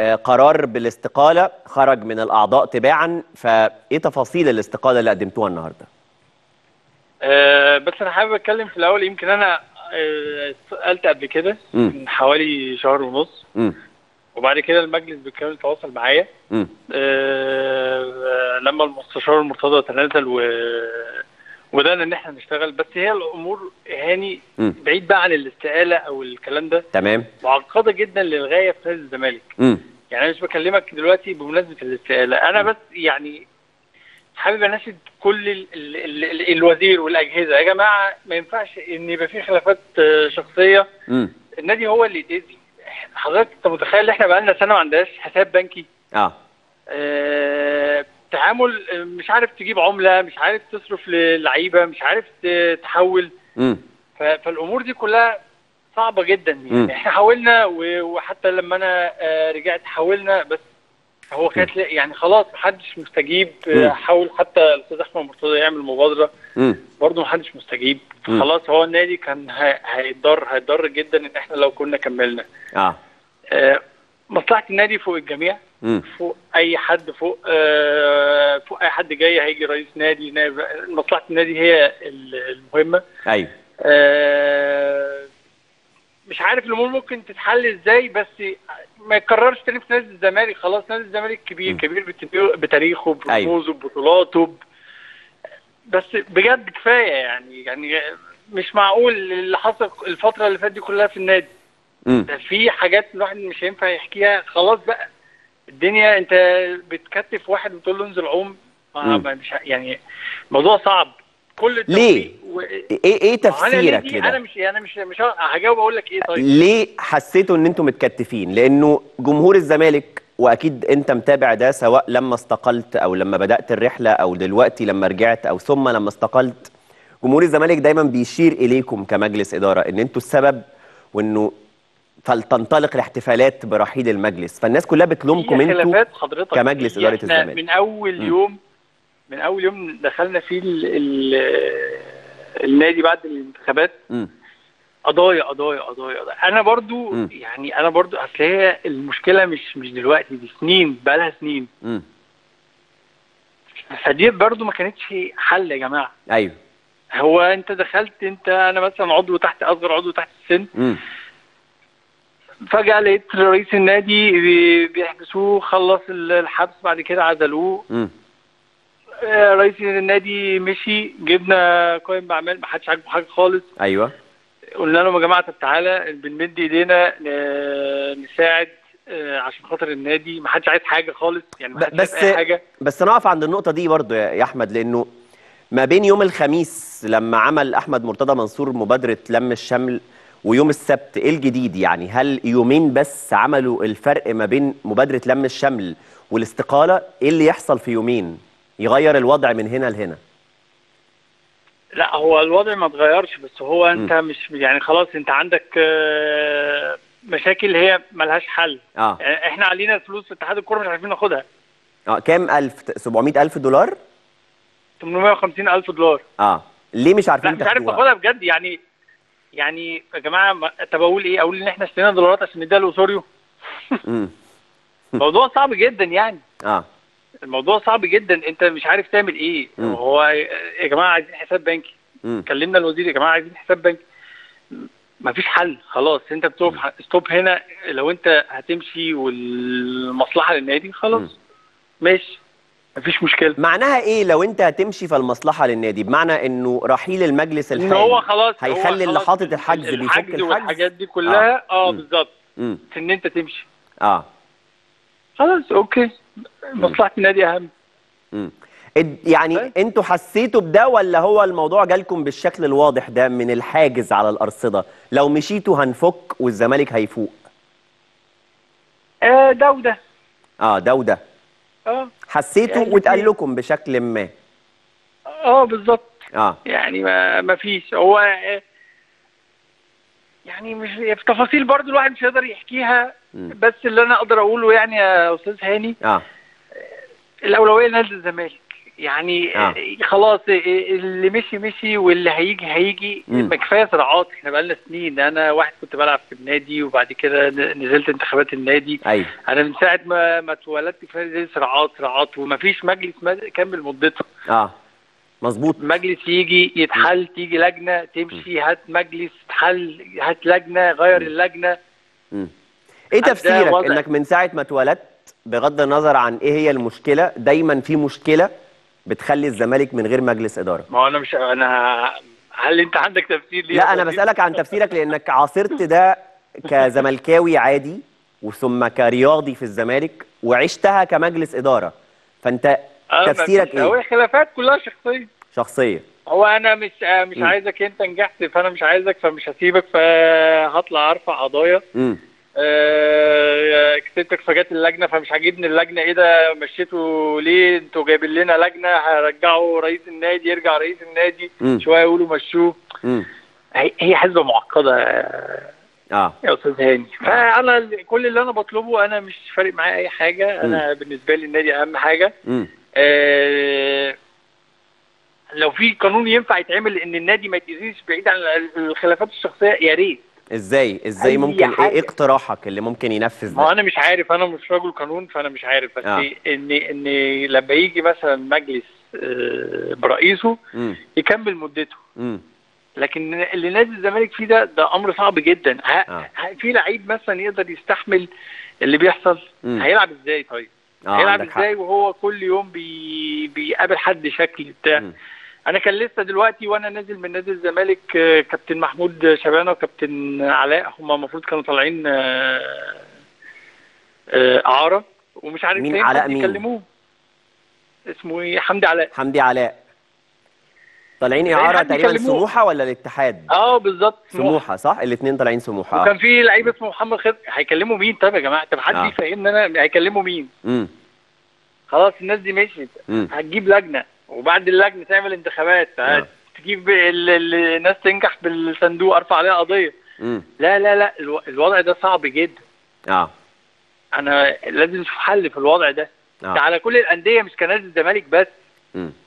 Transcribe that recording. قرار بالاستقالة خرج من الأعضاء تباعا، فإيه تفاصيل الاستقالة اللي قدمتوها النهاردة؟ بس أنا حابب أتكلم في الأول. يمكن أنا سألت قبل كده من حوالي شهر ونص، وبعد كده المجلس بالكامل تواصل معايا لما المستشار مرتضى تنازل وبدأنا إن إحنا نشتغل. بس هي الأمور هاني بعيد بقى عن الاستقالة أو الكلام ده، تمام، معقدة جدا للغاية في نادي الزمالك. يعني أنا مش بكلمك دلوقتي بمناسبة الاستقالة، أنا بس يعني حابب اناشد كل الوزير والاجهزه، يا جماعه ما ينفعش ان يبقى في خلافات شخصيه. النادي هو اللي يتاذي. حضرتك انت متخيل احنا بقى لنا سنه ما عندناش حساب بنكي؟ تعامل، مش عارف تجيب عمله، مش عارف تصرف للعيبه، مش عارف تحول. فالامور دي كلها صعبه جدا. يعني احنا حاولنا، وحتى لما انا رجعت حاولنا، بس هو كانت يعني خلاص محدش مستجيب. حاول حتى الاستاذ احمد مرتضى يعمل مبادره، برضه محدش مستجيب. خلاص هو النادي كان هيتضر جدا ان احنا لو كنا كملنا. مصلحه النادي فوق الجميع، فوق اي حد، فوق اي حد جاي هيجي رئيس نادي. مصلحه النادي هي المهمه. ايوه. مش عارف الامور ممكن تتحل ازاي، بس ما يتكررش تاني في نادي الزمالك. خلاص نادي الزمالك كبير كبير بتاريخه، برموزه، ببطولاته، بس بجد كفايه. يعني مش معقول اللي حصل الفتره اللي فاتت دي كلها في النادي. ده في حاجات الواحد مش هينفع يحكيها. خلاص بقى الدنيا، انت بتكتف واحد وتقول له انزل عوم، مش يعني الموضوع صعب. كل ليه؟ ايه تفسيرك لده؟ انا مش هجاوب اقول لك ايه. طيب ليه حسيتوا ان انتم متكتفين؟ لانه جمهور الزمالك، واكيد انت متابع ده، سواء لما استقلت او لما بدات الرحله او دلوقتي لما رجعت او ثم لما استقلت، جمهور الزمالك دايما بيشير اليكم كمجلس اداره ان انتم السبب، وانه فلتنطلق الاحتفالات برحيل المجلس، فالناس كلها بتلومكم انتم كمجلس اداره الزمالك. من اول يوم دخلنا فيه النادي بعد الانتخابات، قضايا قضايا قضايا. انا برضو يعني انا برضو، اصل هي المشكله مش دلوقتي، دي سنين، بقى لها سنين. فدي برضو ما كانتش حل يا جماعه. ايوه. هو انت دخلت، انا مثلا عضو تحت، اصغر عضو تحت السن، فجأة لقيت رئيس النادي بيحبسوه، خلص الحبس، بعد كده عزلوه. رئيس النادي مشي، جبنا قائم باعمال ما حدش عاجبه حاجه خالص. ايوه. قلنا لهم يا جماعه طب تعالى بنمد ايدينا نساعد عشان خاطر النادي، ما حدش عايز حاجه خالص، يعني ما حدش عايز اي حاجه. بس نقف عند النقطه دي برضه يا احمد، لانه ما بين يوم الخميس لما عمل احمد مرتضى منصور مبادره لم الشمل ويوم السبت، ايه الجديد؟ يعني هل يومين بس عملوا الفرق ما بين مبادره لم الشمل والاستقاله؟ ايه اللي يحصل في يومين يغير الوضع من هنا لهنا؟ لا، هو الوضع ما اتغيرش، بس هو انت مش يعني خلاص انت عندك مشاكل هي ملهاش حل. يعني احنا علينا فلوس في اتحاد الكورة مش عارفين ناخدها. كام الف؟ 700,000 دولار؟ 850,000 دولار. ليه مش عارفين تاخدوها؟ مش عارف تاخدها بجد. يعني يا جماعة، طب اقول ايه؟ اقول ان احنا اشترينا دولارات عشان نديها لأوسوريو؟ موضوع صعب جدا يعني. الموضوع صعب جدا، انت مش عارف تعمل ايه. هو يا جماعه عايزين حساب بنكي. كلمنا الوزير، يا جماعه عايزين حساب بنكي. مفيش حل خلاص، انت بتقف ستوب هنا. لو انت هتمشي والمصلحه للنادي خلاص ماشي، مفيش مشكله. معناها ايه لو انت هتمشي فالمصلحه للنادي؟ بمعنى انه رحيل المجلس الحالي هو خلاص هيخلي اللي حاطط الحجز بيفك الحجز والحاجات دي كلها. بالظبط، ان انت تمشي. خلاص اوكي، مصلحة النادي أهم. يعني أنتوا حسيتوا بده، ولا هو الموضوع جالكم بالشكل الواضح ده من الحاجز على الأرصدة؟ لو مشيتوا هنفك والزمالك هيفوق. ده وده. ده وده. حسيتوا واتقال لكم بشكل ما. بالظبط. يعني ما فيش، هو يعني مش في تفاصيل برضو الواحد مش هيقدر يحكيها. بس اللي انا اقدر اقوله يعني يا استاذ هاني، الاولويه لنادي الزمالك. يعني خلاص اللي مشي مشي واللي هيجي هيجي. كفايه صراعات، احنا بقالنا سنين. انا واحد كنت بلعب في النادي وبعد كده نزلت انتخابات النادي. أيوة. انا من ساعه ما اتولدت كفايه زي صراعات ومفيش مجلس كمل مدته. مظبوط. مجلس يجي يتحل، تيجي لجنه تمشي، هات مجلس تحل، هات لجنه، غير اللجنه. ايه تفسيرك انك من ساعه ما اتولدت، بغض النظر عن ايه هي المشكله، دايما في مشكله بتخلي الزمالك من غير مجلس اداره؟ ما انا مش انا، هل انت عندك تفسير ليه؟ لا انا بسالك عن تفسيرك لانك عاصرت ده كزملكاوي عادي وثم كرياضي في الزمالك وعشتها كمجلس اداره، فانت تفسيرك ايه؟ هو خلافات كلها شخصيه. هو انا مش عايزك انت نجحت، فانا مش عايزك، فمش هسيبك، فهطلع ارفع قضايا. كسبتك فجات اللجنه، فمش عاجبني اللجنه، ايه ده مشيتوا ليه؟ انتوا جايبين لنا لجنه، هرجعوا رئيس النادي، يرجع رئيس النادي، شويه يقولوا مشوه. هي حزبه معقده يا استاذ هاني. فانا كل اللي انا بطلبه، انا مش فارق معايا اي حاجه. انا بالنسبه لي النادي اهم حاجه. لو في قانون ينفع يتعمل ان النادي ما يتاذيش بعيد عن الخلافات الشخصيه، يا ريت. ازاي ممكن؟ ايه اقتراحك اللي ممكن ينفذ ده؟ ما انا مش عارف، انا مش راجل قانون، فانا مش عارف. بس ان لما يجي مثلا مجلس برئيسه يكمل مدته. لكن اللي نادي الزمالك فيه ده امر صعب جدا. في لعيب مثلا يقدر يستحمل اللي بيحصل؟ هيلعب ازاي طيب؟ هيلعب ازاي وهو كل يوم بيقابل حد شكل بتاع؟ أنا كان لسه دلوقتي وأنا نازل من نادي الزمالك، كابتن محمود شبانة وكابتن علاء هما المفروض كانوا طالعين إعارة، ومش عارف مين علاء مين يكلموه، اسمه إيه، حمدي علاء طالعين إعارة تقريبا، سموحة ولا الاتحاد؟ بالظبط، سموحة صح؟ الاتنين طالعين سموحة. وكان في لعيب اسمه محمد خير. هيكلموا مين طب يا جماعة؟ طب حد يفهمني أنا، هيكلموا مين؟ خلاص الناس دي مشيت، هتجيب لجنة، وبعد اللجنه تعمل انتخابات، تجيب الناس تنجح بالصندوق، ارفع عليها قضيه. لا لا لا، الوضع ده صعب جدا. انا لازم اشوف حل في الوضع ده. ده على كل الانديه، مش كنادي الزمالك بس.